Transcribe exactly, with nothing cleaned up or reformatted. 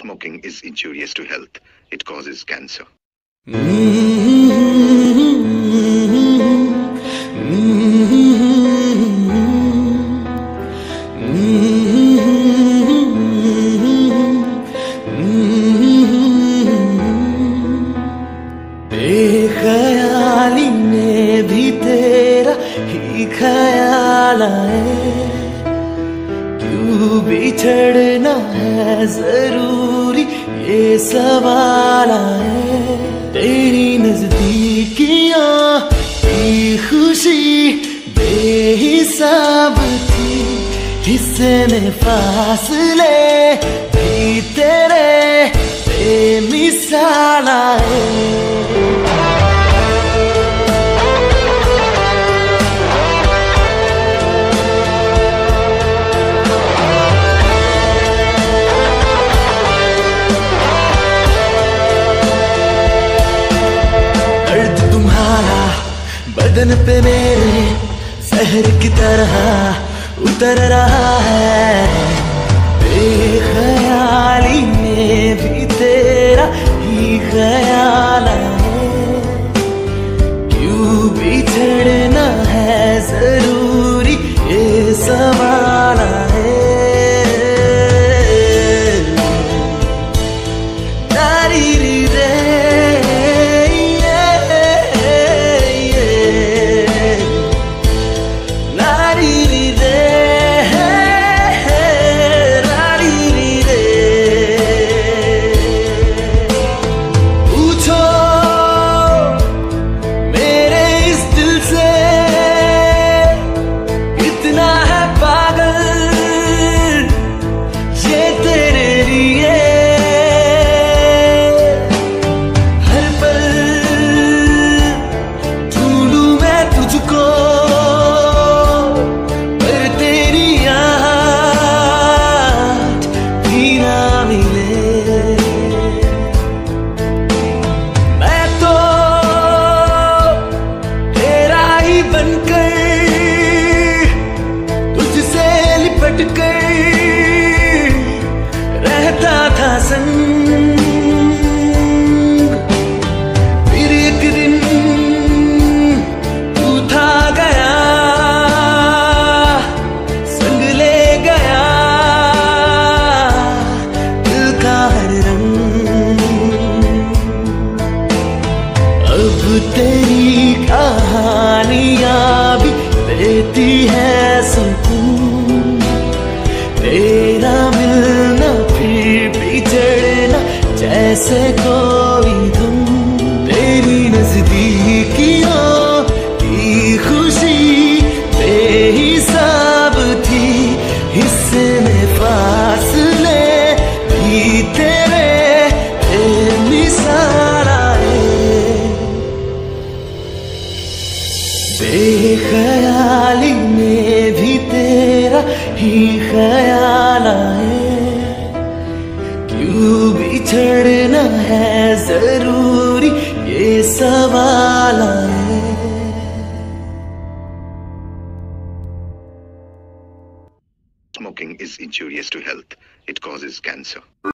Smoking is injurious to health. It causes cancer. बेखयाली में भी तेरा ही ख्याल आए, क्यों बिछड़ना है जरूरी ये सवाल है। तेरी नजदीकियाँ की खुशी बेहिसाब थी, किसने फासले भी तेरे बेमिसाल है। बदन पे मेरे शहर की तरह उतर रहा है, बेखयाली में भी तेरा ही ख्याल है, क्यों बिछड़ना है जरूरी ये सवाल है। तारी री रे रहता था संग, फिर एक दिन तू था गया, संग ले गया दिल का हर रंग। अब तेरी कहानियां भी देती है सुकून, तेरा मिलना फिर बिछड़ना जैसे कोई धुन। तेरी नजदीकियों की खुशी बेहिसाब थी, इसने फासले भी तेरे बेमिसाल आए। बेखयाली में भी तेरा ही ख्याल आए, क्यों बिछड़ना है जरूरी ये सवाल है। Smoking is injurious to health. It causes cancer.